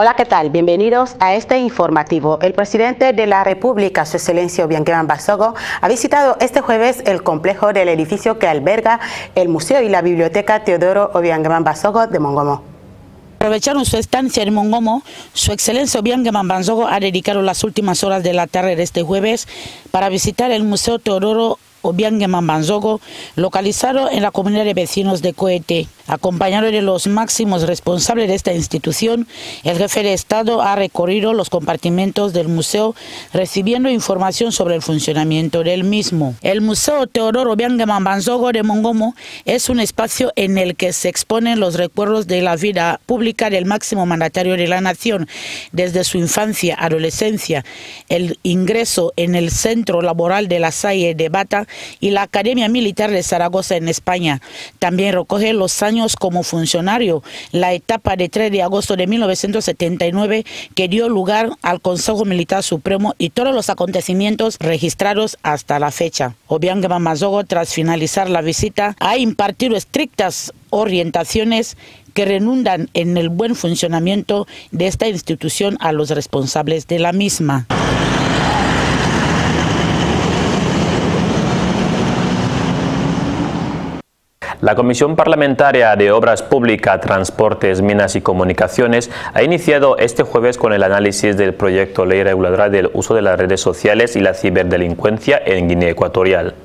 Hola, ¿qué tal? Bienvenidos a este informativo. El presidente de la República, Su Excelencia Obiang Nguema Mbasogo, ha visitado este jueves el complejo del edificio que alberga el Museo y la Biblioteca Teodoro Obiang Nguema Mbasogo de Mongomo. Aprovecharon su estancia en Mongomo, Su Excelencia Obiang Nguema Mbasogo ha dedicado las últimas horas de la tarde de este jueves para visitar el Museo Teodoro Obiang Nguema Mbasogo, localizado en la comunidad de vecinos de Coete. Acompañado de los máximos responsables de esta institución, el jefe de Estado ha recorrido los compartimentos del museo, recibiendo información sobre el funcionamiento del mismo. El Museo Teodoro Obiang Nguema Mbasogo de Mongomo es un espacio en el que se exponen los recuerdos de la vida pública del máximo mandatario de la nación, desde su infancia, adolescencia, el ingreso en el centro laboral de La Salle de Bata y la Academia Militar de Zaragoza en España. También recoge los años como funcionario, la etapa de 3 de agosto de 1979 que dio lugar al Consejo Militar Supremo y todos los acontecimientos registrados hasta la fecha. Obiang Nguema Mbasogo, tras finalizar la visita, ha impartido estrictas orientaciones que redundan en el buen funcionamiento de esta institución a los responsables de la misma. La Comisión Parlamentaria de Obras Públicas, Transportes, Minas y Comunicaciones ha iniciado este jueves con el análisis del proyecto Ley Reguladora del Uso de las Redes Sociales y la Ciberdelincuencia en Guinea Ecuatorial.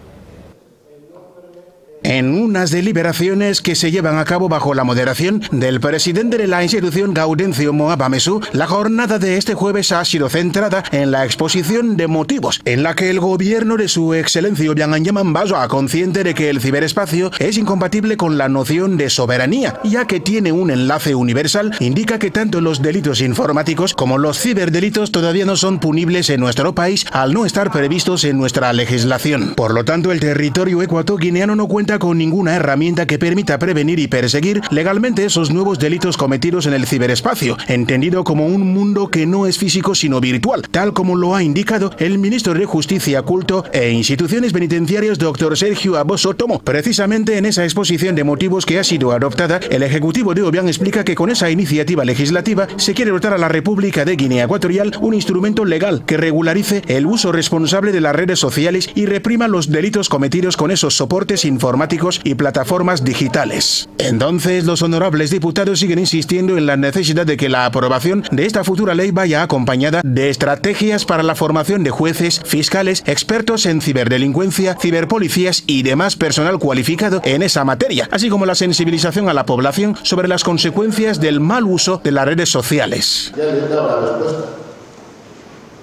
En unas deliberaciones que se llevan a cabo bajo la moderación del presidente de la institución Gaudencio Moabamesu, la jornada de este jueves ha sido centrada en la exposición de motivos, en la que el gobierno de Su Excelencia Obiang Nguema Mbasogo, consciente de que el ciberespacio es incompatible con la noción de soberanía, ya que tiene un enlace universal, indica que tanto los delitos informáticos como los ciberdelitos todavía no son punibles en nuestro país al no estar previstos en nuestra legislación. Por lo tanto, el territorio ecuatoguineano no cuenta con ninguna herramienta que permita prevenir y perseguir legalmente esos nuevos delitos cometidos en el ciberespacio, entendido como un mundo que no es físico sino virtual, tal como lo ha indicado el ministro de Justicia, Culto e Instituciones Penitenciarias, doctor Sergio Aboso. Precisamente en esa exposición de motivos que ha sido adoptada, el Ejecutivo de Obiang explica que con esa iniciativa legislativa se quiere dotar a la República de Guinea Ecuatorial un instrumento legal que regularice el uso responsable de las redes sociales y reprima los delitos cometidos con esos soportes informáticos y plataformas digitales. Entonces, los honorables diputados siguen insistiendo en la necesidad de que la aprobación de esta futura ley vaya acompañada de estrategias para la formación de jueces, fiscales, expertos en ciberdelincuencia, ciberpolicías y demás personal cualificado en esa materia, así como la sensibilización a la población sobre las consecuencias del mal uso de las redes sociales. Ya les he dado la respuesta,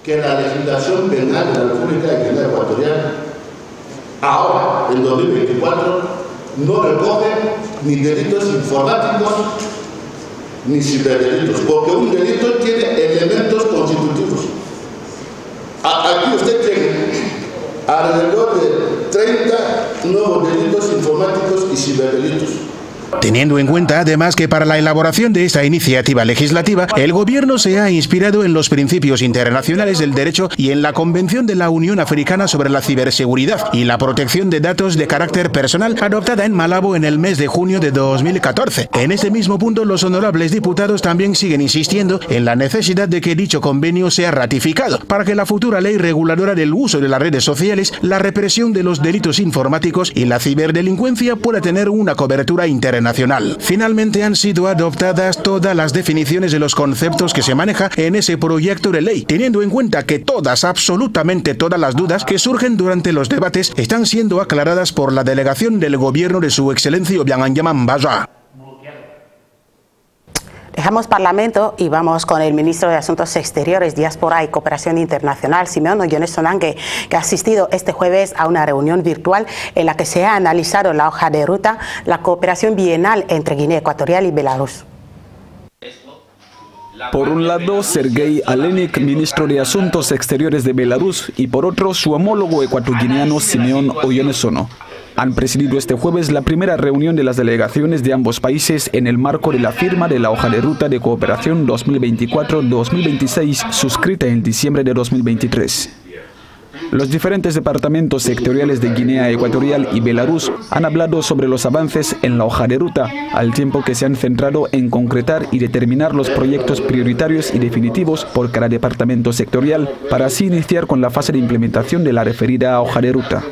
que la legislación penal de la República de Guinea Ecuatorial ahora, en 2024, no recoge ni delitos informáticos ni ciberdelitos, porque un delito tiene elementos constitutivos. Aquí usted tiene alrededor de 30 nuevos delitos informáticos y ciberdelitos. Teniendo en cuenta además que para la elaboración de esta iniciativa legislativa el gobierno se ha inspirado en los principios internacionales del derecho y en la Convención de la Unión Africana sobre la Ciberseguridad y la Protección de Datos de Carácter Personal, adoptada en Malabo en el mes de junio de 2014. En este mismo punto, los honorables diputados también siguen insistiendo en la necesidad de que dicho convenio sea ratificado para que la futura ley reguladora del uso de las redes sociales, la represión de los delitos informáticos y la ciberdelincuencia pueda tener una cobertura internacional. Finalmente, han sido adoptadas todas las definiciones de los conceptos que se maneja en ese proyecto de ley, teniendo en cuenta que todas, absolutamente todas las dudas que surgen durante los debates están siendo aclaradas por la delegación del gobierno de Su Excelencia Obiang Nguema Mbasogo. Dejamos Parlamento y vamos con el ministro de Asuntos Exteriores, Diáspora y Cooperación Internacional, Simeón Oyonesonangue, que ha asistido este jueves a una reunión virtual en la que se ha analizado la hoja de ruta, la cooperación bienal entre Guinea Ecuatorial y Belarus. Por un lado, Sergei Aleinik, ministro de Asuntos Exteriores de Belarus, y por otro, su homólogo ecuatoguineano, Simeón Oyonesono, han presidido este jueves la primera reunión de las delegaciones de ambos países en el marco de la firma de la hoja de ruta de cooperación 2024-2026, suscrita en diciembre de 2023. Los diferentes departamentos sectoriales de Guinea Ecuatorial y Belarus han hablado sobre los avances en la hoja de ruta, al tiempo que se han centrado en concretar y determinar los proyectos prioritarios y definitivos por cada departamento sectorial, para así iniciar con la fase de implementación de la referida hoja de ruta.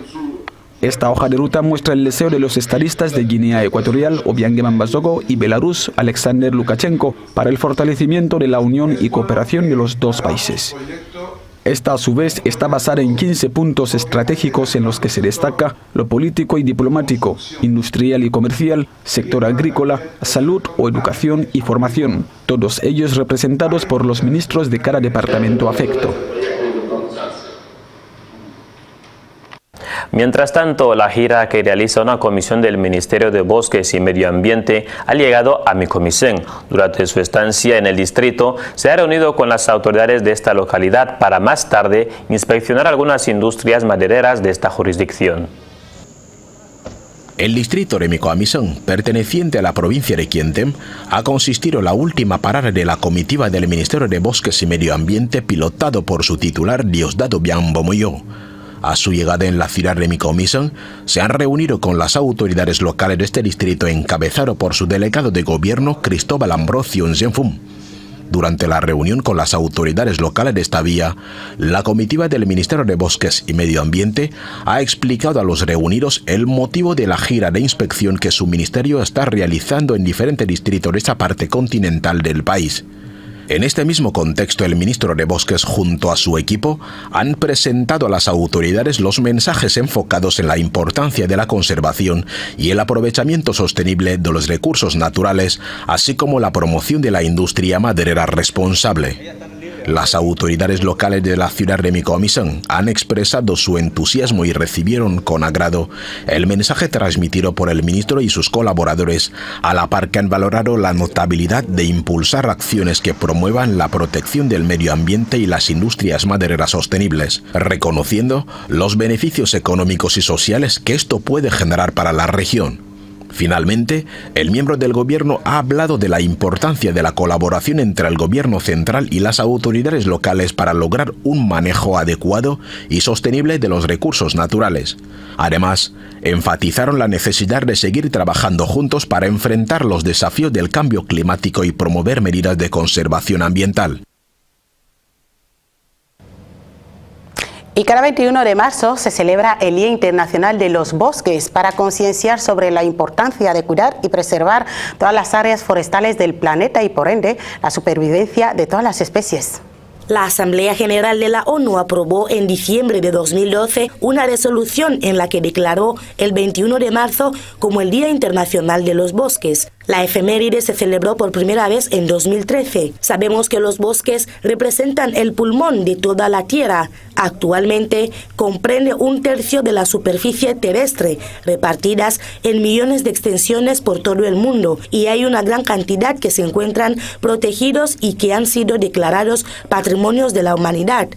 Esta hoja de ruta muestra el deseo de los estadistas de Guinea Ecuatorial, Obiang Nguema Mbasogo, y Belarus, Alexander Lukashenko, para el fortalecimiento de la unión y cooperación de los dos países. Esta, a su vez, está basada en 15 puntos estratégicos en los que se destaca lo político y diplomático, industrial y comercial, sector agrícola, salud o educación y formación, todos ellos representados por los ministros de cada departamento afecto. Mientras tanto, la gira que realiza una comisión del Ministerio de Bosques y Medio Ambiente ha llegado a Micomicén. Durante su estancia en el distrito, se ha reunido con las autoridades de esta localidad para más tarde inspeccionar algunas industrias madereras de esta jurisdicción. El distrito de Micomicén, perteneciente a la provincia de Quienté, ha consistido en la última parada de la comitiva del Ministerio de Bosques y Medio Ambiente pilotado por su titular Diosdado Bianbomuyo. A su llegada en la ciudad de Micomicén, se han reunido con las autoridades locales de este distrito encabezado por su delegado de gobierno Cristóbal Ambrosio Nsienfum. Durante la reunión con las autoridades locales de esta vía, la comitiva del Ministerio de Bosques y Medio Ambiente ha explicado a los reunidos el motivo de la gira de inspección que su ministerio está realizando en diferentes distritos de esta parte continental del país. En este mismo contexto, el ministro de Bosques junto a su equipo han presentado a las autoridades los mensajes enfocados en la importancia de la conservación y el aprovechamiento sostenible de los recursos naturales, así como la promoción de la industria maderera responsable. Las autoridades locales de la ciudad de Micomicén han expresado su entusiasmo y recibieron con agrado el mensaje transmitido por el ministro y sus colaboradores, a la par que han valorado la notabilidad de impulsar acciones que promuevan la protección del medio ambiente y las industrias madereras sostenibles, reconociendo los beneficios económicos y sociales que esto puede generar para la región. Finalmente, el miembro del gobierno ha hablado de la importancia de la colaboración entre el gobierno central y las autoridades locales para lograr un manejo adecuado y sostenible de los recursos naturales. Además, enfatizaron la necesidad de seguir trabajando juntos para enfrentar los desafíos del cambio climático y promover medidas de conservación ambiental. Y cada 21 de marzo se celebra el Día Internacional de los Bosques para concienciar sobre la importancia de cuidar y preservar todas las áreas forestales del planeta y, por ende, la supervivencia de todas las especies. La Asamblea General de la ONU aprobó en diciembre de 2012 una resolución en la que declaró el 21 de marzo como el Día Internacional de los Bosques. La efeméride se celebró por primera vez en 2013. Sabemos que los bosques representan el pulmón de toda la Tierra. Actualmente comprende un tercio de la superficie terrestre, repartidas en millones de extensiones por todo el mundo, y hay una gran cantidad que se encuentran protegidos y que han sido declarados patrimonios de la humanidad.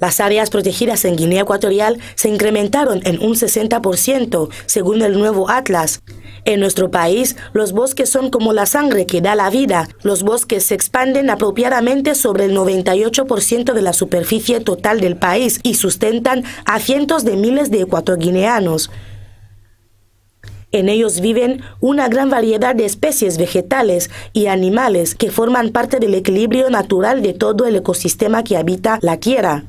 Las áreas protegidas en Guinea Ecuatorial se incrementaron en un 60%, según el nuevo atlas. En nuestro país, los bosques son como la sangre que da la vida. Los bosques se expanden apropiadamente sobre el 98% de la superficie total del país y sustentan a cientos de miles de ecuatoguineanos. En ellos viven una gran variedad de especies vegetales y animales que forman parte del equilibrio natural de todo el ecosistema que habita la Tierra.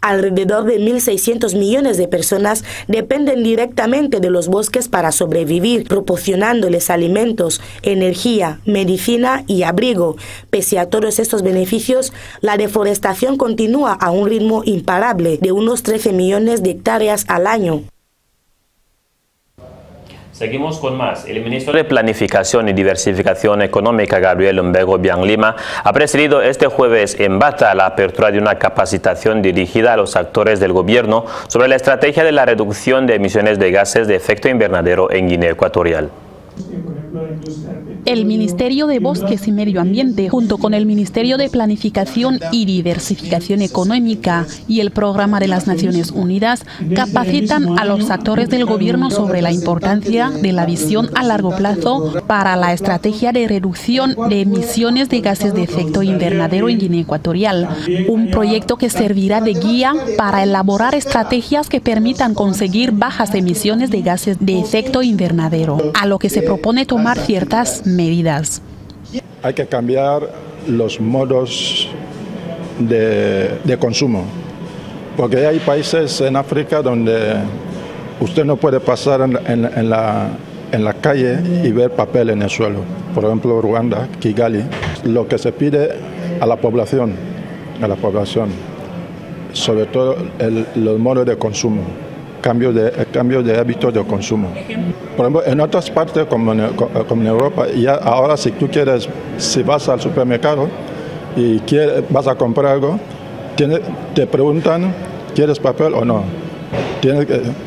Alrededor de 1.600 millones de personas dependen directamente de los bosques para sobrevivir, proporcionándoles alimentos, energía, medicina y abrigo. Pese a todos estos beneficios, la deforestación continúa a un ritmo imparable de unos 13 millones de hectáreas al año. Seguimos con más. El ministro de Planificación y Diversificación Económica, Gabriel Mbego Bianlima, ha presidido este jueves en Bata la apertura de una capacitación dirigida a los actores del gobierno sobre la estrategia de la reducción de emisiones de gases de efecto invernadero en Guinea Ecuatorial. el Ministerio de Bosques y Medio Ambiente, junto con el Ministerio de Planificación y Diversificación Económica y el Programa de las Naciones Unidas, capacitan a los actores del gobierno sobre la importancia de la visión a largo plazo para la estrategia de reducción de emisiones de gases de efecto invernadero en Guinea Ecuatorial, un proyecto que servirá de guía para elaborar estrategias que permitan conseguir bajas emisiones de gases de efecto invernadero, a lo que se propone tomar ciertas medidas. Hay que cambiar los modos de consumo, porque hay países en África donde usted no puede pasar en la calle y ver papel en el suelo. Por ejemplo, Ruanda, Kigali. Lo que se pide a la población, sobre todo los modos de consumo, cambio de hábitos de consumo. Por ejemplo, en otras partes, como en Europa, ya ahora si vas al supermercado y vas a comprar algo, te preguntan, ¿quieres papel o no?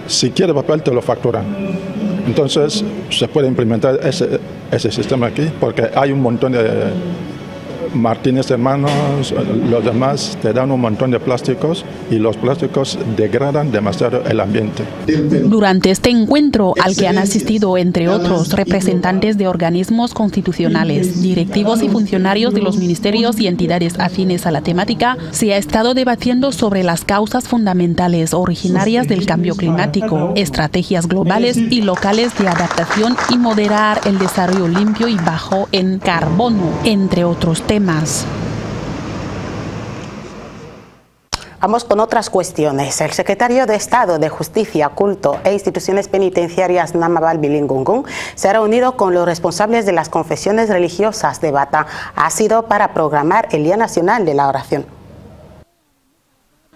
Si quieres papel, te lo facturan. Entonces, se puede implementar ese sistema aquí, porque hay un montón de Martínez Hermanos, los demás te dan un montón de plásticos y los plásticos degradan demasiado el ambiente. Durante este encuentro, al que han asistido, entre otros, representantes de organismos constitucionales, directivos y funcionarios de los ministerios y entidades afines a la temática, se ha estado debatiendo sobre las causas fundamentales originarias del cambio climático, estrategias globales y locales de adaptación y moderar el desarrollo limpio y bajo en carbono, entre otros temas. Vamos con otras cuestiones. El secretario de Estado de Justicia, Culto e Instituciones Penitenciarias, Namabal Bilingungun, se ha reunido con los responsables de las confesiones religiosas de Bata. Ha sido para programar el Día Nacional de la Oración.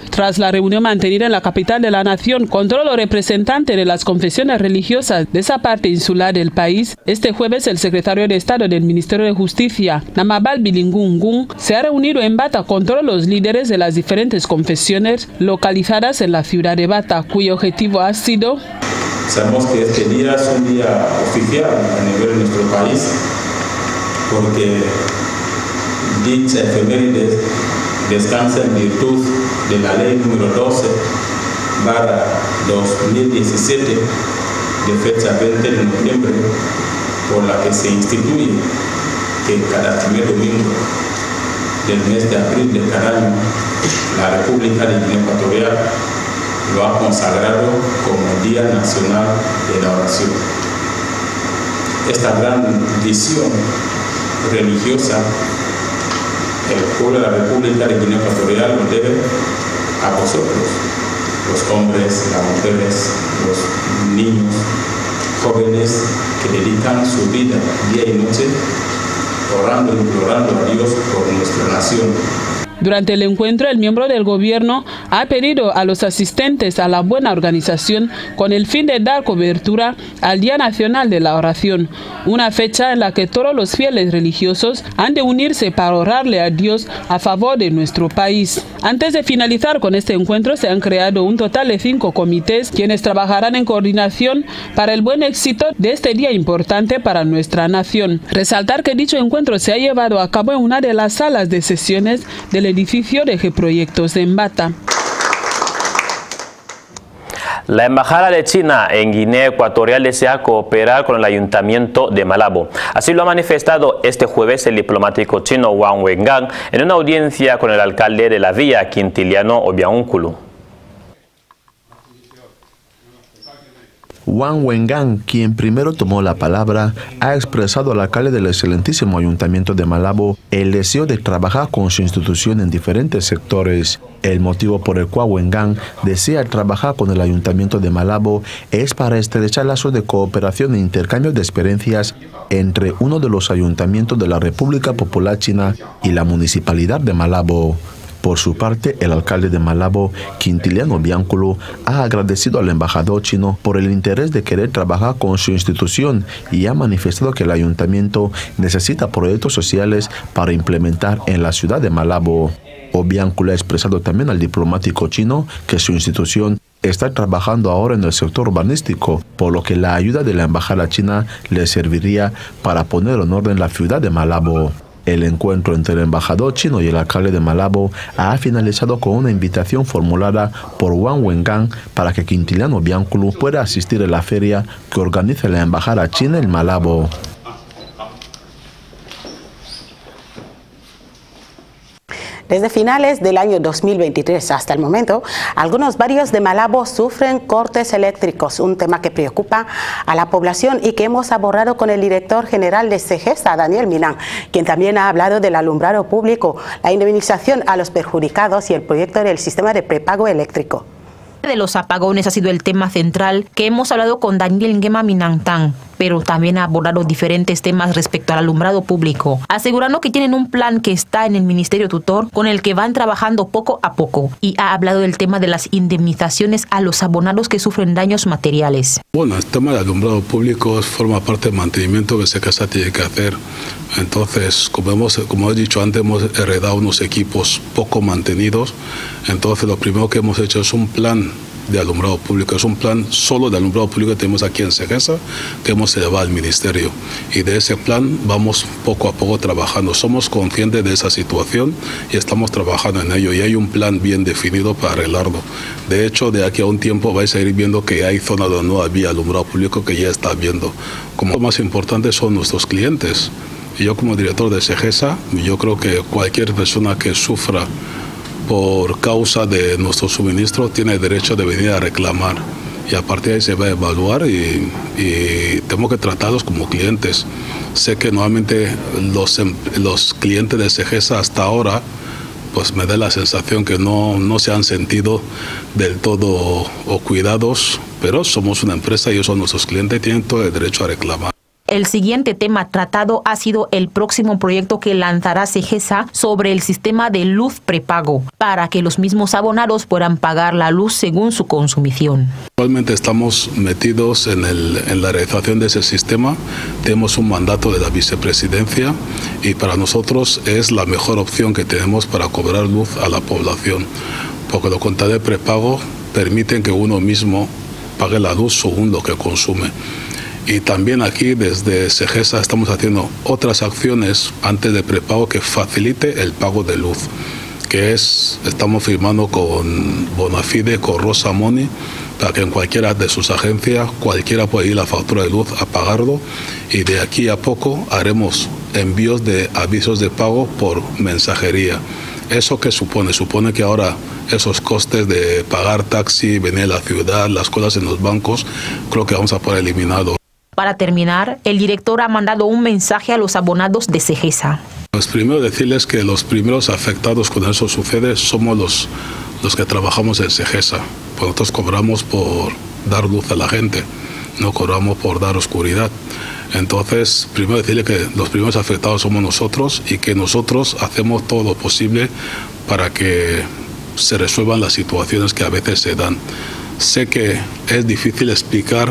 Tras la reunión mantenida en la capital de la nación con todos los representantes de las confesiones religiosas de esa parte insular del país, este jueves el secretario de Estado del Ministerio de Justicia, Namabal Bilingungun, se ha reunido en Bata con todos los líderes de las diferentes confesiones localizadas en la ciudad de Bata, cuyo objetivo ha sido... Sabemos que este día es un día oficial a nivel de nuestro país, porque dicha efemérides descansa en virtud de la ley número 12/2017 de fecha 20 de noviembre, por la que se instituye que cada primer domingo del mes de abril de cada año la República de Guinea Ecuatorial lo ha consagrado como Día Nacional de la Oración. Esta gran visión religiosa el pueblo de la República de Guinea Ecuatorial nos debe a vosotros, los hombres, las mujeres, los niños, jóvenes que dedican su vida día y noche orando y implorando a Dios por nuestra nación. Durante el encuentro, el miembro del gobierno ha pedido a los asistentes a la buena organización con el fin de dar cobertura al Día Nacional de la Oración, una fecha en la que todos los fieles religiosos han de unirse para orarle a Dios a favor de nuestro país. Antes de finalizar con este encuentro, se han creado un total de 5 comités, quienes trabajarán en coordinación para el buen éxito de este día importante para nuestra nación. Resaltar que dicho encuentro se ha llevado a cabo en una de las salas de sesiones del edificio de Ejeproyectos en Bata. La Embajada de China en Guinea Ecuatorial desea cooperar con el Ayuntamiento de Malabo. Así lo ha manifestado este jueves el diplomático chino Wang Wengang en una audiencia con el alcalde de la villa, Quintiliano Obiang Nculu. Wang Wengang, quien primero tomó la palabra, ha expresado al alcalde del excelentísimo Ayuntamiento de Malabo el deseo de trabajar con su institución en diferentes sectores. El motivo por el cual Wengang desea trabajar con el Ayuntamiento de Malabo es para estrechar lazos de cooperación e intercambio de experiencias entre uno de los ayuntamientos de la República Popular China y la Municipalidad de Malabo. Por su parte, el alcalde de Malabo, Quintiliano Bianculo, ha agradecido al embajador chino por el interés de querer trabajar con su institución y ha manifestado que el ayuntamiento necesita proyectos sociales para implementar en la ciudad de Malabo. Obiang Nculu ha expresado también al diplomático chino que su institución está trabajando ahora en el sector urbanístico, por lo que la ayuda de la embajada china le serviría para poner en orden la ciudad de Malabo. El encuentro entre el embajador chino y el alcalde de Malabo ha finalizado con una invitación formulada por Wang Wengang para que Quintiliano Bianculo pueda asistir a la feria que organiza la embajada china en Malabo. Desde finales del año 2023 hasta el momento, algunos barrios de Malabo sufren cortes eléctricos, un tema que preocupa a la población y que hemos abordado con el director general de SEGESA, Daniel Minantán, quien también ha hablado del alumbrado público, la indemnización a los perjudicados y el proyecto del sistema de prepago eléctrico. De los apagones ha sido el tema central que hemos hablado con Daniel Nguema Minantán, pero también ha abordado diferentes temas respecto al alumbrado público, asegurando que tienen un plan que está en el Ministerio Tutor con el que van trabajando poco a poco, y ha hablado del tema de las indemnizaciones a los abonados que sufren daños materiales. Bueno, el tema del alumbrado público forma parte del mantenimiento que SEGESA tiene que hacer. Entonces, como he dicho antes, hemos heredado unos equipos poco mantenidos. Entonces, lo primero que hemos hecho es un plan de alumbrado público. Es un plan solo de alumbrado público que tenemos aquí en SEGESA, que hemos elevado al ministerio, y de ese plan vamos poco a poco trabajando. Somos conscientes de esa situación y estamos trabajando en ello, y hay un plan bien definido para arreglarlo. De hecho, de aquí a un tiempo vais a ir viendo que hay zonas donde no había alumbrado público que ya está viendo. Como lo más importante son nuestros clientes, y yo como director de SEGESA, yo creo que cualquier persona que sufra por causa de nuestro suministro tiene derecho de venir a reclamar, y a partir de ahí se va a evaluar y tenemos que tratarlos como clientes. Sé que normalmente los clientes de SEGESA hasta ahora, pues me da la sensación que no se han sentido del todo o cuidados, pero somos una empresa y ellos son nuestros clientes y tienen todo el derecho a reclamar. El siguiente tema tratado ha sido el próximo proyecto que lanzará SEGESA sobre el sistema de luz prepago, para que los mismos abonados puedan pagar la luz según su consumición. Actualmente estamos metidos en la realización de ese sistema. Tenemos un mandato de la vicepresidencia y para nosotros es la mejor opción que tenemos para cobrar luz a la población, porque los contadores de prepago permiten que uno mismo pague la luz según lo que consume. Y también aquí desde SEGESA estamos haciendo otras acciones antes de prepago que facilite el pago de luz, que es, estamos firmando con Bonafide, con Rosa Money, para que en cualquiera de sus agencias, cualquiera pueda ir la factura de luz a pagarlo, y de aquí a poco haremos envíos de avisos de pago por mensajería. ¿Eso qué supone? Supone que ahora esos costes de pagar taxi, venir a la ciudad, las cosas en los bancos, creo que vamos a poder eliminarlo. Para terminar, el director ha mandado un mensaje a los abonados de SEGESA. Pues primero decirles que los primeros afectados cuando eso sucede somos los que trabajamos en SEGESA. Nosotros cobramos por dar luz a la gente, no cobramos por dar oscuridad. Entonces, primero decirles que los primeros afectados somos nosotros y que nosotros hacemos todo lo posible para que se resuelvan las situaciones que a veces se dan. Sé que es difícil explicar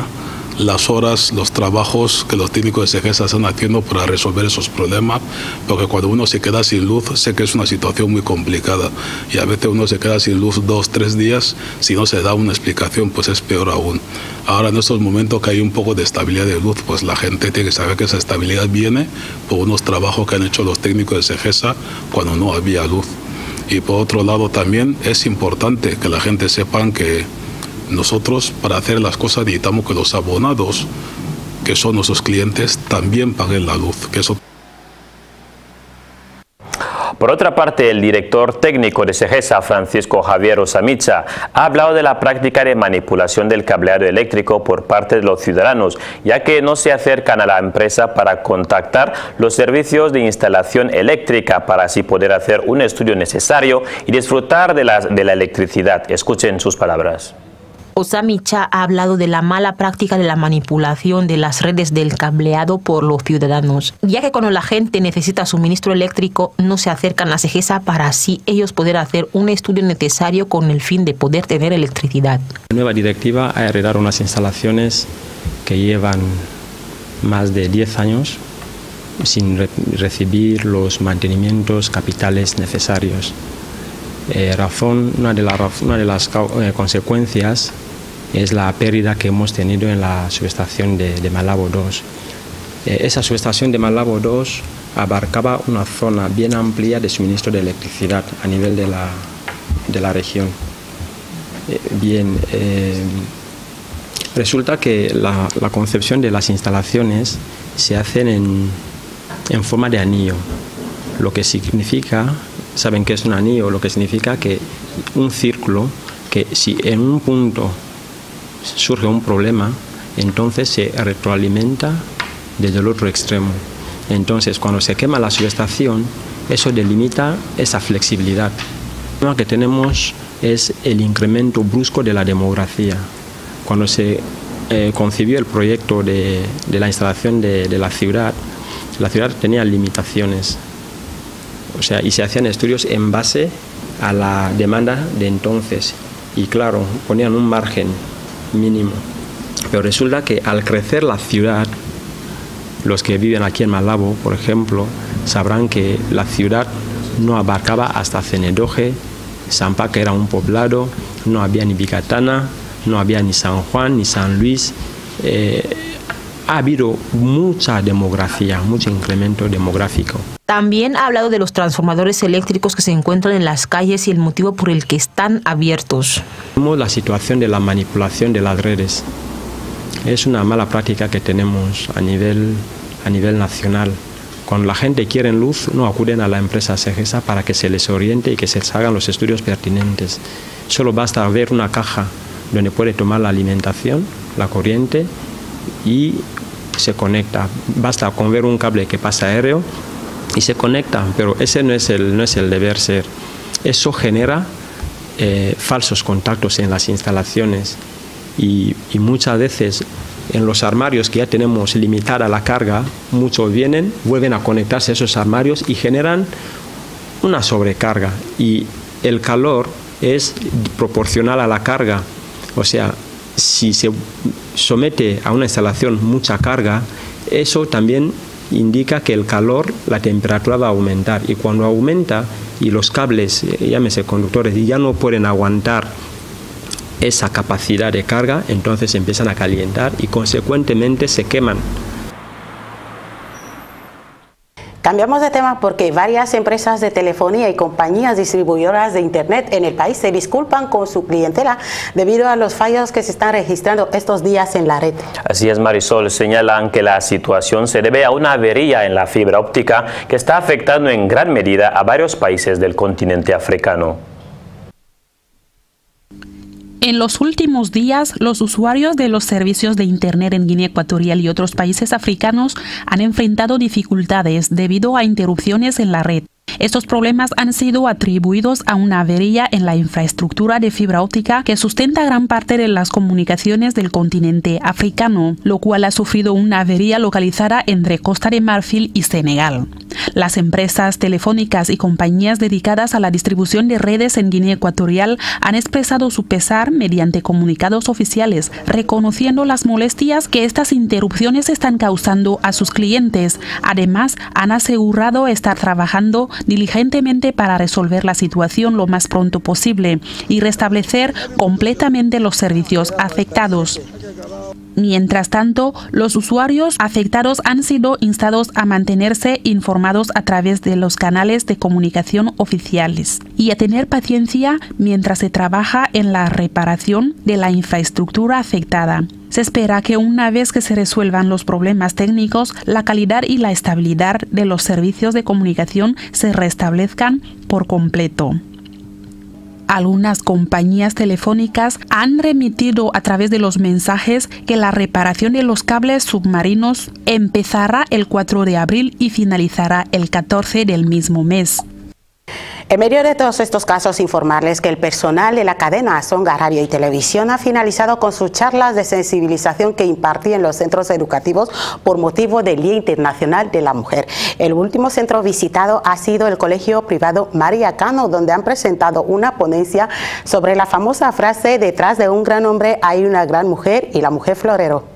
las horas, los trabajos que los técnicos de SEGESA están haciendo para resolver esos problemas, porque cuando uno se queda sin luz, sé que es una situación muy complicada, y a veces uno se queda sin luz 2, 3 días, si no se da una explicación, pues es peor aún. Ahora en estos momentos que hay un poco de estabilidad de luz, pues la gente tiene que saber que esa estabilidad viene por unos trabajos que han hecho los técnicos de SEGESA cuando no había luz. Y por otro lado también es importante que la gente sepan que nosotros, para hacer las cosas, necesitamos que los abonados, que son nuestros clientes, también paguen la luz. Por otra parte, el director técnico de SEGESA, Francisco Javier Osa Micha, ha hablado de la práctica de manipulación del cableado eléctrico por parte de los ciudadanos, ya que no se acercan a la empresa para contactar los servicios de instalación eléctrica para así poder hacer un estudio necesario y disfrutar de la electricidad. Escuchen sus palabras. Osa Micha ha hablado de la mala práctica de la manipulación de las redes del cableado por los ciudadanos, ya que cuando la gente necesita suministro eléctrico no se acercan a SEGESA para así ellos poder hacer un estudio necesario con el fin de poder tener electricidad. La nueva directiva ha heredado unas instalaciones que llevan más de 10 años sin recibir los mantenimientos capitales necesarios. una de las consecuencias es la pérdida que hemos tenido en la subestación de Malabo II. Esa subestación de Malabo II abarcaba una zona bien amplia de suministro de electricidad a nivel de la región. Bien, resulta que la concepción de las instalaciones se hacen en forma de anillo, lo que significa, saben que es un anillo, lo que significa que un círculo, que si en un punto surge un problema, entonces se retroalimenta desde el otro extremo. Entonces, cuando se quema la subestación, eso delimita esa flexibilidad. El problema que tenemos es el incremento brusco de la demografía. Cuando se concibió el proyecto de la instalación de la ciudad tenía limitaciones. O sea, y se hacían estudios en base a la demanda de entonces. Y claro, ponían un margen mínimo. Pero resulta que al crecer la ciudad, los que viven aquí en Malabo, por ejemplo, sabrán que la ciudad no abarcaba hasta Cenedoje, Sampa, que era un poblado, no había ni Vicatana, no había ni San Juan, ni San Luis. Ha habido mucha demografía, mucho incremento demográfico. También ha hablado de los transformadores eléctricos que se encuentran en las calles y el motivo por el que están abiertos. Vemos la situación de la manipulación de las redes. Es una mala práctica que tenemos a nivel nacional. Cuando la gente quiere luz, no acuden a la empresa SEGESA para que se les oriente y que se les hagan los estudios pertinentes. Solo basta ver una caja donde puede tomar la alimentación, la corriente, y se conecta. Basta con ver un cable que pasa aéreo y se conecta, pero ese no es el deber ser. Eso genera falsos contactos en las instalaciones y muchas veces en los armarios que ya tenemos limitada la carga, muchos vienen, vuelven a conectarse a esos armarios y generan una sobrecarga, y el calor es proporcional a la carga. O sea, si se somete a una instalación mucha carga, eso también indica que el calor, la temperatura va a aumentar, y cuando aumenta y los cables, llámese conductores, ya no pueden aguantar esa capacidad de carga, entonces empiezan a calentar y consecuentemente se queman. Cambiamos de tema porque varias empresas de telefonía y compañías distribuidoras de Internet en el país se disculpan con su clientela debido a los fallos que se están registrando estos días en la red. Así es, Marisol. Señalan que la situación se debe a una avería en la fibra óptica que está afectando en gran medida a varios países del continente africano. En los últimos días, los usuarios de los servicios de Internet en Guinea Ecuatorial y otros países africanos han enfrentado dificultades debido a interrupciones en la red. Estos problemas han sido atribuidos a una avería en la infraestructura de fibra óptica que sustenta gran parte de las comunicaciones del continente africano, lo cual ha sufrido una avería localizada entre Costa de Marfil y Senegal. Las empresas telefónicas y compañías dedicadas a la distribución de redes en Guinea Ecuatorial han expresado su pesar mediante comunicados oficiales, reconociendo las molestias que estas interrupciones están causando a sus clientes. Además, han asegurado estar trabajando diligentemente para resolver la situación lo más pronto posible y restablecer completamente los servicios afectados. Mientras tanto, los usuarios afectados han sido instados a mantenerse informados a través de los canales de comunicación oficiales y a tener paciencia mientras se trabaja en la reparación de la infraestructura afectada. Se espera que una vez que se resuelvan los problemas técnicos, la calidad y la estabilidad de los servicios de comunicación se restablezcan por completo. Algunas compañías telefónicas han remitido a través de los mensajes que la reparación de los cables submarinos empezará el 4 de abril y finalizará el 14 del mismo mes. En medio de todos estos casos, informarles que el personal de la cadena Asonga Radio y Televisión ha finalizado con sus charlas de sensibilización que impartía en los centros educativos por motivo del Día Internacional de la Mujer. El último centro visitado ha sido el Colegio Privado María Cano, donde han presentado una ponencia sobre la famosa frase «Detrás de un gran hombre hay una gran mujer» y la mujer florero.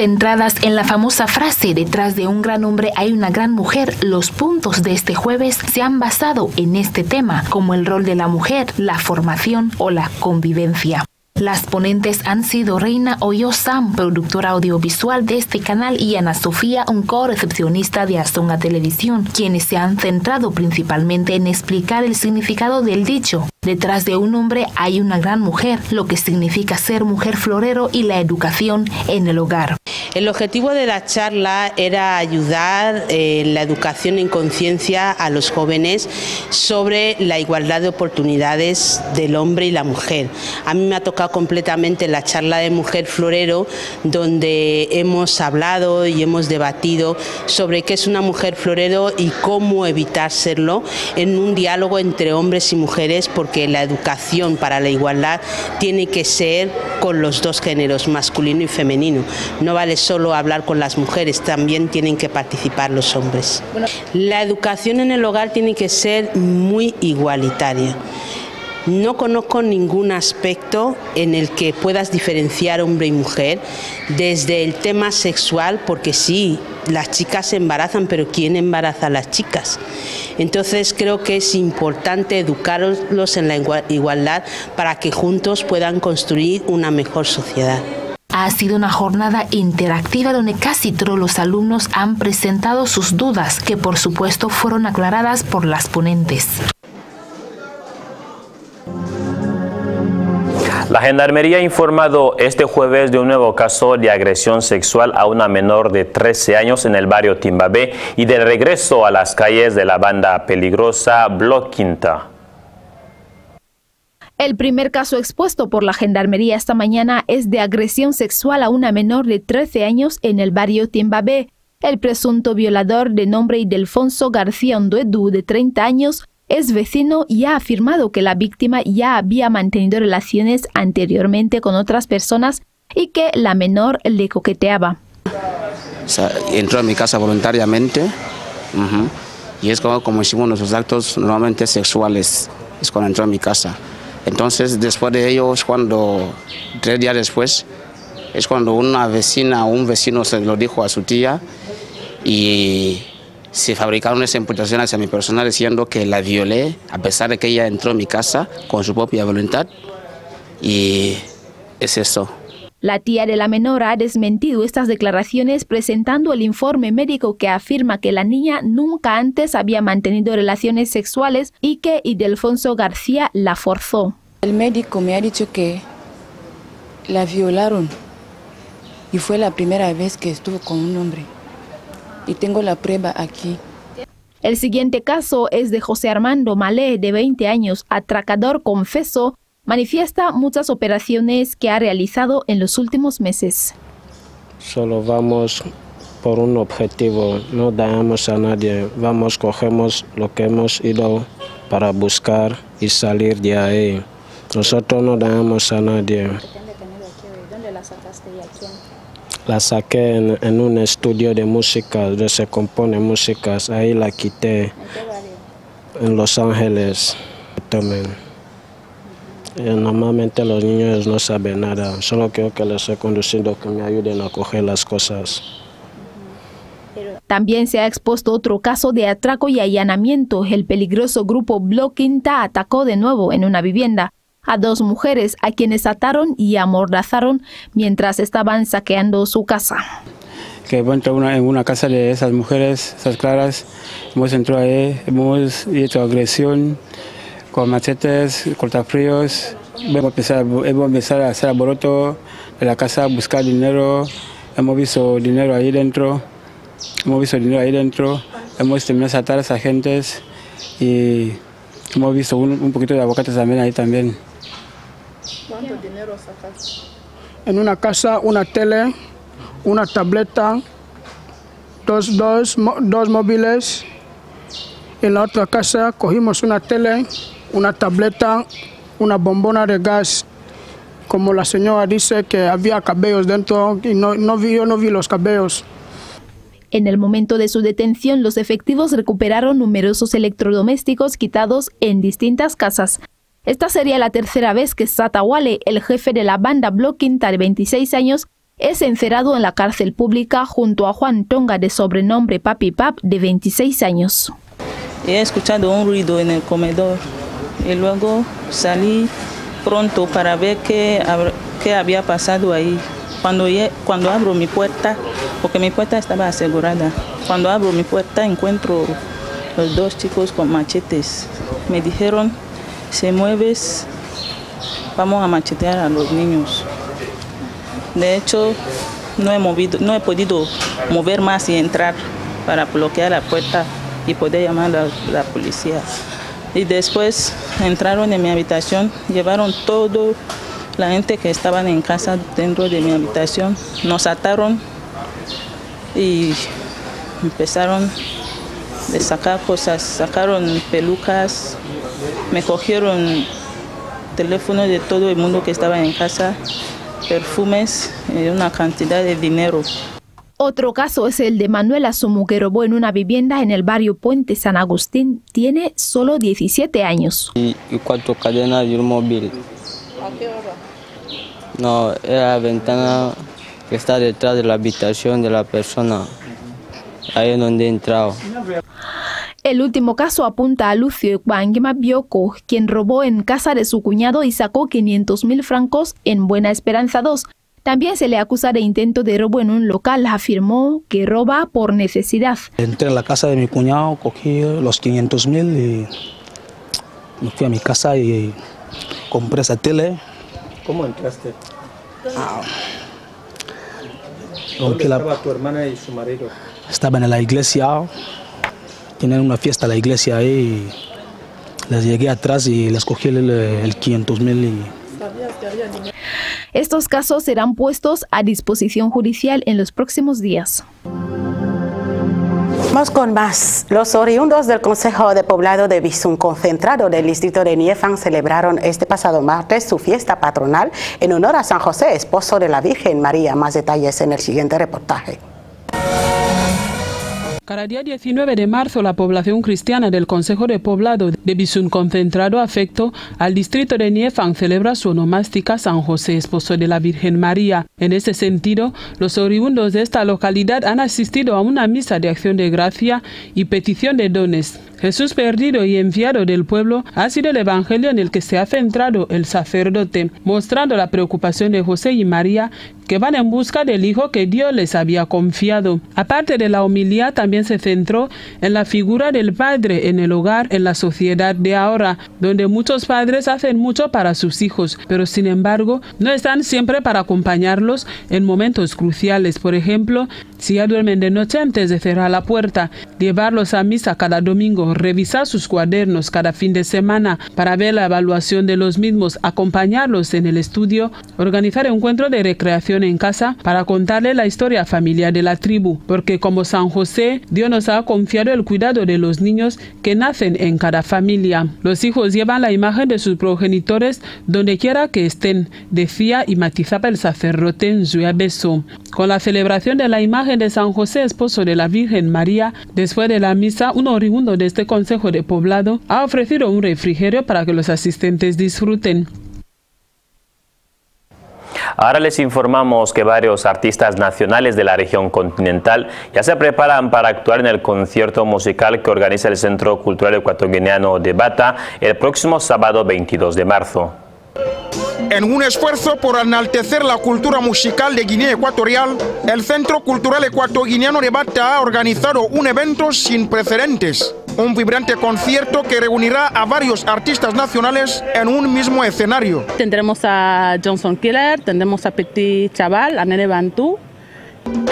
Centradas en la famosa frase "detrás de un gran hombre hay una gran mujer", los puntos de este jueves se han basado en este tema, como el rol de la mujer, la formación o la convivencia. Las ponentes han sido Reina Oyo Sam, productora audiovisual de este canal, y Ana Sofía, un co-recepcionista de Asonga Televisión, quienes se han centrado principalmente en explicar el significado del dicho "detrás de un hombre hay una gran mujer", lo que significa ser mujer florero y la educación en el hogar. El objetivo de la charla era ayudar la educación en conciencia a los jóvenes sobre la igualdad de oportunidades del hombre y la mujer. A mí me ha tocado completamente la charla de Mujer Florero, donde hemos hablado y hemos debatido sobre qué es una mujer florero y cómo evitar serlo, en un diálogo entre hombres y mujeres, porque la educación para la igualdad tiene que ser con los dos géneros, masculino y femenino. No vale solo hablar con las mujeres, también tienen que participar los hombres. La educación en el hogar tiene que ser muy igualitaria. No conozco ningún aspecto en el que puedas diferenciar hombre y mujer, desde el tema sexual, porque sí, las chicas se embarazan, pero ¿quién embaraza a las chicas? Entonces creo que es importante educarlos en la igualdad para que juntos puedan construir una mejor sociedad. Ha sido una jornada interactiva donde casi todos los alumnos han presentado sus dudas, que por supuesto fueron aclaradas por las ponentes. La Gendarmería ha informado este jueves de un nuevo caso de agresión sexual a una menor de 13 años en el barrio Timbabé y del regreso a las calles de la banda peligrosa Block Quinta. El primer caso expuesto por la Gendarmería esta mañana es de agresión sexual a una menor de 13 años en el barrio Timbabé. El presunto violador, de nombre Ildefonso García Onduedú, de 30 años, es vecino y ha afirmado que la víctima ya había mantenido relaciones anteriormente con otras personas y que la menor le coqueteaba. O sea, entró a mi casa voluntariamente, y es como hicimos nuestros actos normalmente sexuales, es cuando entró a mi casa. Entonces, después de ello, es cuando, 3 días después, es cuando una vecina o un vecino se lo dijo a su tía y se fabricaron esa imputación hacia mi persona diciendo que la violé, a pesar de que ella entró a mi casa con su propia voluntad, y es eso. La tía de la menor ha desmentido estas declaraciones presentando el informe médico que afirma que la niña nunca antes había mantenido relaciones sexuales y que Ildefonso García la forzó. El médico me ha dicho que la violaron y fue la primera vez que estuvo con un hombre. Y tengo la prueba aquí. El siguiente caso es de José Armando Malé, de 20 años, atracador confeso. Manifiesta muchas operaciones que ha realizado en los últimos meses. Solo vamos por un objetivo, no dañamos a nadie. Vamos, cogemos lo que hemos ido para buscar y salir de ahí. Nosotros no dañamos a nadie. ¿Dónde la sacaste y a quién? La saqué en un estudio de música, donde se compone músicas. Ahí la quité. ¿En qué barrio? En Los Ángeles. También. Normalmente los niños no saben nada, solo creo que les he conducido que me ayuden a coger las cosas. También se ha expuesto otro caso de atraco y allanamiento. El peligroso grupo Block Quinta atacó de nuevo en una vivienda a 2 mujeres a quienes ataron y amordazaron mientras estaban saqueando su casa. Que entró en una casa de esas mujeres, esas claras, hemos entrado ahí, hemos hecho agresión con machetes, cortafríos. Hemos empezado a hacer alboroto de la casa, a buscar dinero. Hemos visto dinero ahí dentro, hemos terminado de atar a esas gentes y hemos visto un poquito de aguacates también ahí también. ¿Cuánto dinero sacaste? En una casa, una tele, una tableta, dos móviles. En la otra casa cogimos una tele, una tableta, una bombona de gas. Como la señora dice que había cabellos dentro, y yo no vi los cabellos. En el momento de su detención, los efectivos recuperaron numerosos electrodomésticos quitados en distintas casas. Esta sería la tercera vez que Satawale, el jefe de la banda Block Quinta de 26 años, es encerrado en la cárcel pública junto a Juan Tonga, de sobrenombre Papi Pap, de 26 años. He escuchado un ruido en el comedor y luego salí pronto para ver qué había pasado ahí. Cuando abro mi puerta, porque mi puerta estaba asegurada, cuando abro mi puerta encuentro los dos chicos con machetes. Me dijeron, si mueves, vamos a machetear a los niños. De hecho, no he podido mover más y entrar para bloquear la puerta y poder llamar a la policía. Y después entraron en mi habitación, llevaron todo la gente que estaban en casa dentro de mi habitación, nos ataron y empezaron a sacar cosas, sacaron pelucas, me cogieron teléfonos de todo el mundo que estaba en casa, perfumes y una cantidad de dinero. Otro caso es el de Manuel Asumu, que robó en una vivienda en el barrio Puente San Agustín. Tiene solo 17 años. Y cuatro cadenas y un móvil. ¿A qué hora? No, era la ventana que está detrás de la habitación de la persona. Ahí es donde he entrado. El último caso apunta a Lucio Bangima Bioko, quien robó en casa de su cuñado y sacó 500.000 francos en Buena Esperanza 2. También se le acusa de intento de robo en un local. Afirmó que roba por necesidad. Entré a la casa de mi cuñado, cogí los 500.000 y me fui a mi casa y compré esa tele. ¿Cómo entraste? ¿Dónde estaba tu hermana y su marido? Estaban en la iglesia, tenían una fiesta en la iglesia ahí. Les llegué atrás y les cogí el 500.000 y... Estos casos serán puestos a disposición judicial en los próximos días. Vamos con más. Los oriundos del Consejo de Poblado de Visum Concentrado del distrito de Niefan celebraron este pasado martes su fiesta patronal en honor a San José, esposo de la Virgen María. Más detalles en el siguiente reportaje. Para el día 19 de marzo, la población cristiana del Consejo de Poblado de Visum Concentrado afecto al distrito de Niefan celebra su onomástica San José, esposo de la Virgen María. En ese sentido, los oriundos de esta localidad han asistido a una misa de acción de gracia y petición de dones. Jesús perdido y enviado del pueblo ha sido el evangelio en el que se ha centrado el sacerdote, mostrando la preocupación de José y María, que van en busca del hijo que Dios les había confiado. Aparte de la homilía, también se centró en la figura del padre en el hogar, en la sociedad de ahora, donde muchos padres hacen mucho para sus hijos, pero sin embargo no están siempre para acompañarlos en momentos cruciales. Por ejemplo, si ya duermen de noche, antes de cerrar la puerta, llevarlos a misa cada domingo, revisar sus cuadernos cada fin de semana para ver la evaluación de los mismos, acompañarlos en el estudio, organizar encuentros de recreación en casa para contarle la historia familiar de la tribu, porque como San José, Dios nos ha confiado el cuidado de los niños que nacen en cada familia. Los hijos llevan la imagen de sus progenitores donde quiera que estén, decía y matizaba el sacerdote en su abeso. Con la celebración de la imagen de San José, esposo de la Virgen María, después de la misa, un oriundo de este Consejo de Poblado ha ofrecido un refrigerio para que los asistentes disfruten. Ahora les informamos que varios artistas nacionales de la región continental ya se preparan para actuar en el concierto musical que organiza el Centro Cultural Ecuatoguineano de Bata el próximo sábado 22 de marzo. En un esfuerzo por enaltecer la cultura musical de Guinea Ecuatorial, el Centro Cultural Ecuatoguineano de Bata ha organizado un evento sin precedentes. Un vibrante concierto que reunirá a varios artistas nacionales en un mismo escenario. Tendremos a Johnson Killer, tendremos a Petit Chaval, a Nene Bantú.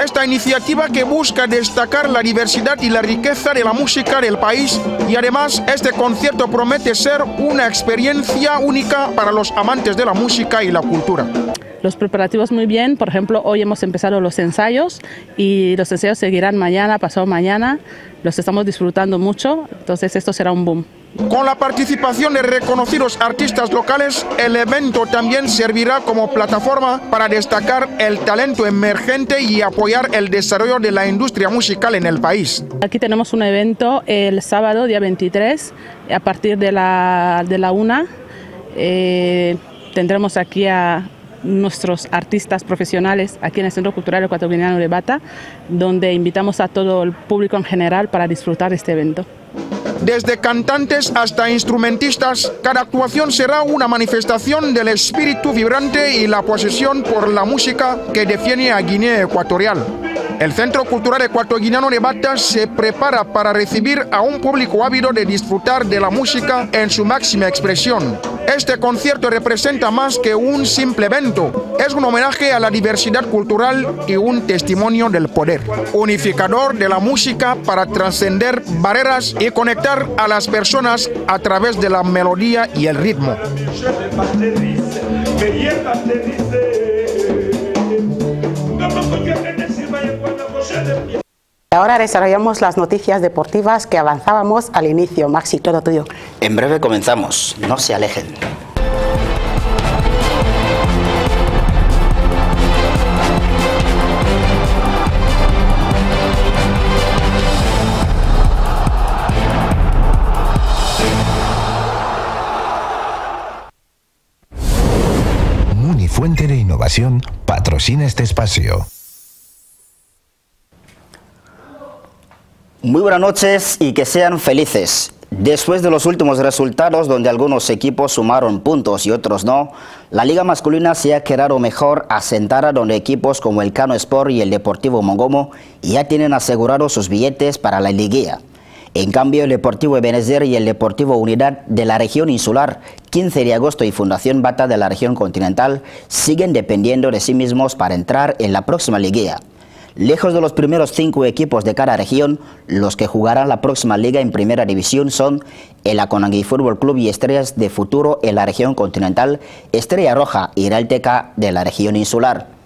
Esta iniciativa que busca destacar la diversidad y la riqueza de la música del país, y además este concierto promete ser una experiencia única para los amantes de la música y la cultura. Los preparativos muy bien, por ejemplo, hoy hemos empezado los ensayos y los ensayos seguirán mañana, pasado mañana, los estamos disfrutando mucho, entonces esto será un boom. Con la participación de reconocidos artistas locales, el evento también servirá como plataforma para destacar el talento emergente y apoyar el desarrollo de la industria musical en el país. Aquí tenemos un evento el sábado, día 23, a partir de la 1. Tendremos aquí a nuestros artistas profesionales aquí en el Centro Cultural Ecuatoguineano de Bata, donde invitamos a todo el público en general para disfrutar este evento. Desde cantantes hasta instrumentistas, cada actuación será una manifestación del espíritu vibrante y la posesión por la música que define a Guinea Ecuatorial. El Centro Cultural Ecuatoguineano de Bata se prepara para recibir a un público ávido de disfrutar de la música en su máxima expresión. Este concierto representa más que un simple evento, es un homenaje a la diversidad cultural y un testimonio del poder unificador de la música para trascender barreras y conectar a las personas a través de la melodía y el ritmo. Ahora desarrollamos las noticias deportivas que avanzábamos al inicio. Maxi, todo tuyo. En breve comenzamos, no se alejen. Munifuente de Innovación patrocina este espacio. Muy buenas noches y que sean felices. Después de los últimos resultados donde algunos equipos sumaron puntos y otros no, la liga masculina se ha quedado mejor asentada, donde equipos como el Cano Sport y el Deportivo Mongomo ya tienen asegurados sus billetes para la liguilla. En cambio, el Deportivo Ebenezer y el Deportivo Unidad de la región insular, 15 de agosto y Fundación Bata de la región continental siguen dependiendo de sí mismos para entrar en la próxima liguilla. Lejos de los primeros 5 equipos de cada región, los que jugarán la próxima liga en primera división son el Aconangui Fútbol Club y Estrellas de Futuro en la región continental, Estrella Roja y Real Teca de la región insular.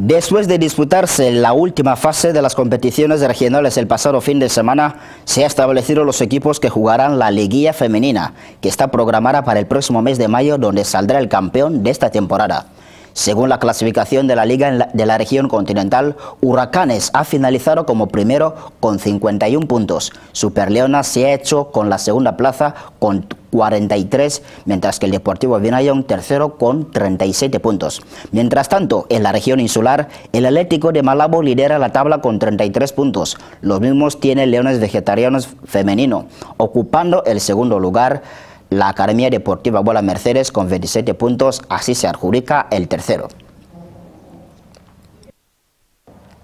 Después de disputarse la última fase de las competiciones regionales el pasado fin de semana, se han establecido los equipos que jugarán la liguilla femenina, que está programada para el próximo mes de mayo, donde saldrá el campeón de esta temporada. Según la clasificación de la liga de la región continental, Huracanes ha finalizado como primero con 51 puntos. Superleona se ha hecho con la segunda plaza con 43, mientras que el Deportivo Vinayón tercero con 37 puntos. Mientras tanto, en la región insular, el Atlético de Malabo lidera la tabla con 33 puntos. Los mismos tiene Leones Vegetarianos Femenino, ocupando el segundo lugar. La Academia Deportiva Bola Mercedes con 27 puntos, así se adjudica el tercero.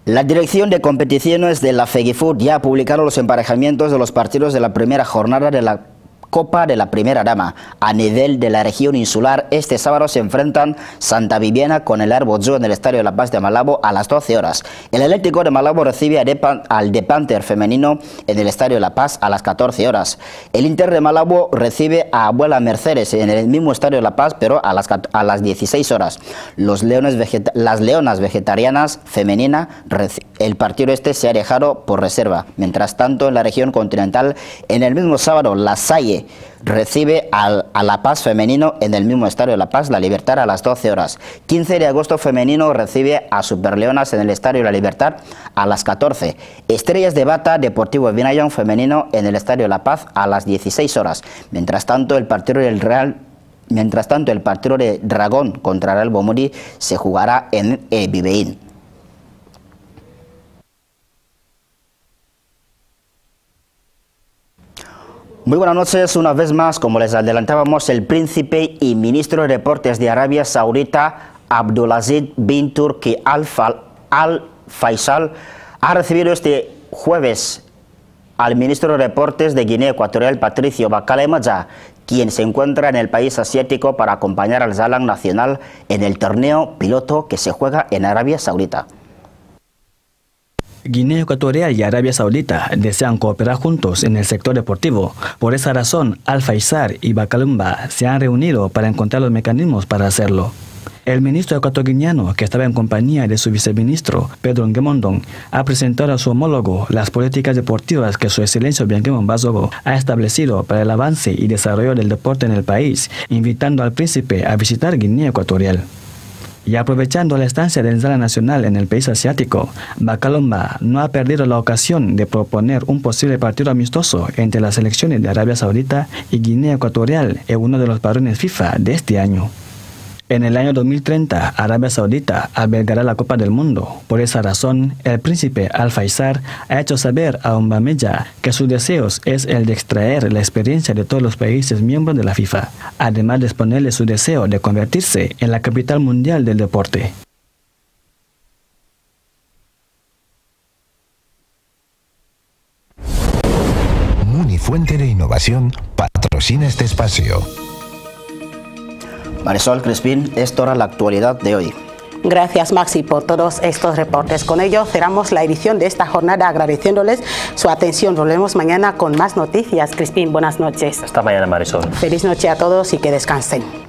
La Dirección de Competiciones de la FEGIFUT ya ha publicado los emparejamientos de los partidos de la primera jornada de la Copa de la Primera Dama. A nivel de la región insular, este sábado se enfrentan Santa Viviana con el Arbozo en el Estadio de la Paz de Malabo a las 12 horas. El Atlético de Malabo recibe al de Panther femenino en el Estadio de la Paz a las 14 horas. El Inter de Malabo recibe a Abuela Mercedes en el mismo Estadio de la Paz, pero a las 16 horas. Las Leonas Vegetarianas femenina, el partido este se ha dejado por reserva. Mientras tanto, en la región continental, en el mismo sábado, La Salle recibe a La Paz femenino en el mismo Estadio de La Paz, La Libertad a las 12 horas. 15 de agosto femenino recibe a Superleonas en el Estadio La Libertad a las 14. Estrellas de Bata, Deportivo Vinayón femenino en el Estadio La Paz a las 16 horas. Mientras tanto, el partido de Dragón contra el Bomuri se jugará en Bibeín. Muy buenas noches, una vez más, como les adelantábamos, el príncipe y ministro de Deportes de Arabia Saudita, Abdulaziz bin Turki Al-Faisal, ha recibido este jueves al ministro de Deportes de Guinea Ecuatorial, Patricio Bakale Maya, quien se encuentra en el país asiático para acompañar al Zalang Nacional en el torneo piloto que se juega en Arabia Saudita. Guinea Ecuatorial y Arabia Saudita desean cooperar juntos en el sector deportivo. Por esa razón, Al-Faisal y Bakalumba se han reunido para encontrar los mecanismos para hacerlo. El ministro ecuatoguineano, que estaba en compañía de su viceministro, Pedro Nguemondong, ha presentado a su homólogo las políticas deportivas que su excelencia Obiang Nguema Mbasogo ha establecido para el avance y desarrollo del deporte en el país, invitando al príncipe a visitar Guinea Ecuatorial. Y aprovechando la estancia del Zala Nacional en el país asiático, Bacalomba no ha perdido la ocasión de proponer un posible partido amistoso entre las selecciones de Arabia Saudita y Guinea Ecuatorial en uno de los parones FIFA de este año. En el año 2030, Arabia Saudita albergará la Copa del Mundo. Por esa razón, el príncipe Al-Faisal ha hecho saber a Mbameya que sus deseos es el de extraer la experiencia de todos los países miembros de la FIFA, además de exponerle su deseo de convertirse en la capital mundial del deporte. Munifuente de Innovación patrocina este espacio. Marisol Crispín, esto era la actualidad de hoy. Gracias, Maxi, por todos estos reportes. Con ello cerramos la edición de esta jornada agradeciéndoles su atención. Volvemos mañana con más noticias. Crispín, buenas noches. Hasta mañana, Marisol. Feliz noche a todos y que descansen.